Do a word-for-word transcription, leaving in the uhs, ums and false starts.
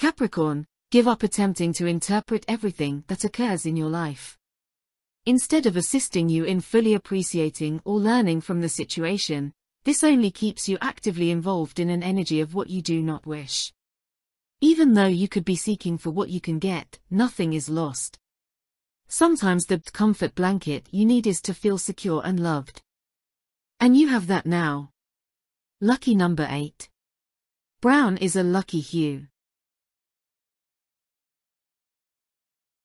Capricorn, give up attempting to interpret everything that occurs in your life. Instead of assisting you in fully appreciating or learning from the situation, this only keeps you actively involved in an energy of what you do not wish. Even though you could be seeking for what you can get, nothing is lost. Sometimes the comfort blanket you need is to feel secure and loved. And you have that now. Lucky number eight. Brown is a lucky hue.